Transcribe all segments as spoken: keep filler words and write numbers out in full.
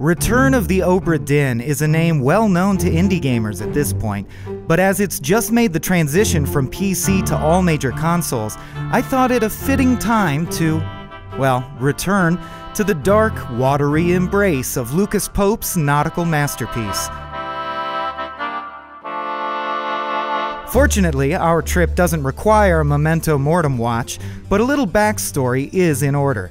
Return of the Obra Dinn is a name well known to indie gamers at this point, but as it's just made the transition from P C to all major consoles, I thought it a fitting time to, well, return to the dark, watery embrace of Lucas Pope's nautical masterpiece. Fortunately, our trip doesn't require a memento mortem watch, but a little backstory is in order.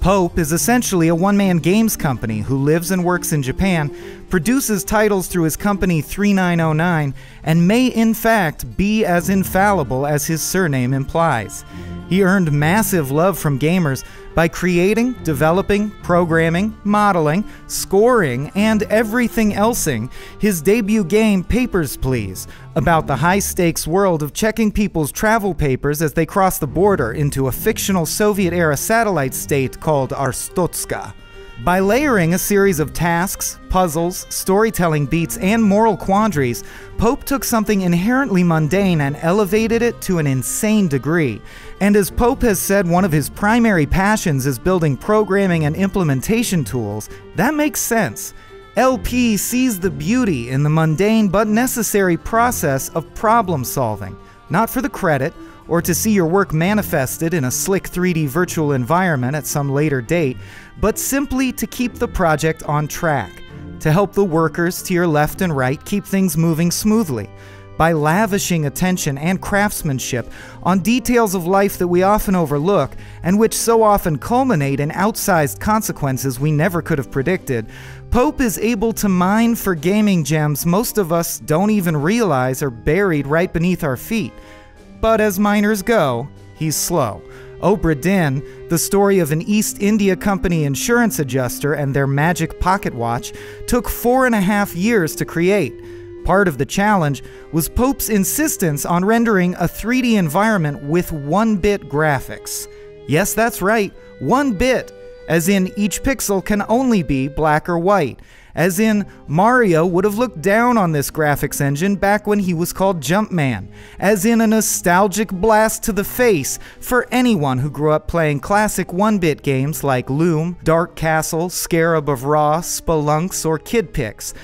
Pope is essentially a one-man games company who lives and works in Japan, produces titles through his company three nine oh nine, and may in fact be as infallible as his surname implies. He earned massive love from gamers by creating, developing, programming, modeling, scoring, and everything else-ing his debut game Papers, Please, about the high-stakes world of checking people's travel papers as they cross the border into a fictional Soviet-era satellite state called Arstotska. By layering a series of tasks, puzzles, storytelling beats, and moral quandaries, Pope took something inherently mundane and elevated it to an insane degree. And as Pope has said, one of his primary passions is building programming and implementation tools. That makes sense. L P sees the beauty in the mundane but necessary process of problem solving, not for the credit, or to see your work manifested in a slick three D virtual environment at some later date, but simply to keep the project on track, to help the workers to your left and right keep things moving smoothly, by lavishing attention and craftsmanship on details of life that we often overlook and which so often culminate in outsized consequences we never could have predicted. Pope is able to mine for gaming gems most of us don't even realize are buried right beneath our feet. But as miners go, he's slow. Obra Dinn, the story of an East India Company insurance adjuster and their magic pocket watch, took four and a half years to create. Part of the challenge was Pope's insistence on rendering a three D environment with one-bit graphics. Yes, that's right, one bit, as in each pixel can only be black or white, as in, Mario would have looked down on this graphics engine back when he was called Jumpman, as in a nostalgic blast to the face for anyone who grew up playing classic one-bit games like Loom, Dark Castle, Scarab of Ra, Spelunx, or Kid Pix.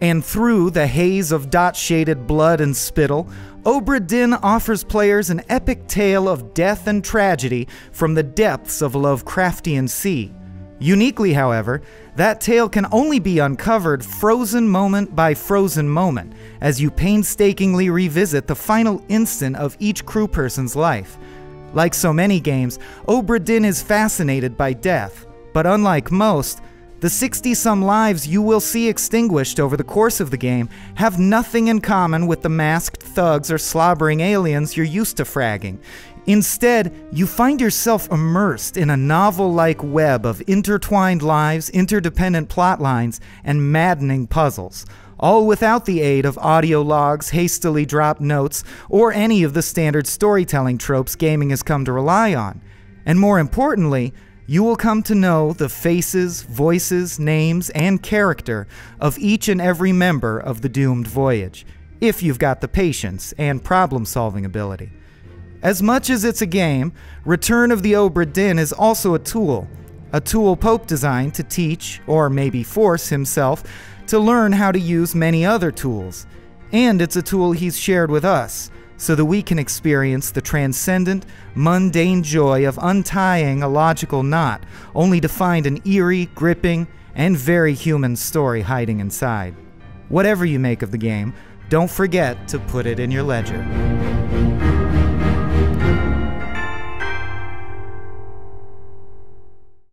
And through the haze of dot-shaded blood and spittle, Obra Dinn offers players an epic tale of death and tragedy from the depths of a Lovecraftian sea. Uniquely, however, that tale can only be uncovered frozen moment by frozen moment, as you painstakingly revisit the final instant of each crew person's life. Like so many games, Obra Dinn is fascinated by death, but unlike most, the sixty-some lives you will see extinguished over the course of the game have nothing in common with the masked thugs or slobbering aliens you're used to fragging. Instead, you find yourself immersed in a novel-like web of intertwined lives, interdependent plotlines, and maddening puzzles, all without the aid of audio logs, hastily dropped notes, or any of the standard storytelling tropes gaming has come to rely on. And more importantly, you will come to know the faces, voices, names, and character of each and every member of the doomed voyage, if you've got the patience and problem-solving ability. As much as it's a game, Return of the Obra Dinn is also a tool. A tool Pope designed to teach, or maybe force himself, to learn how to use many other tools. And it's a tool he's shared with us, so that we can experience the transcendent, mundane joy of untying a logical knot, only to find an eerie, gripping, and very human story hiding inside. Whatever you make of the game, don't forget to put it in your ledger.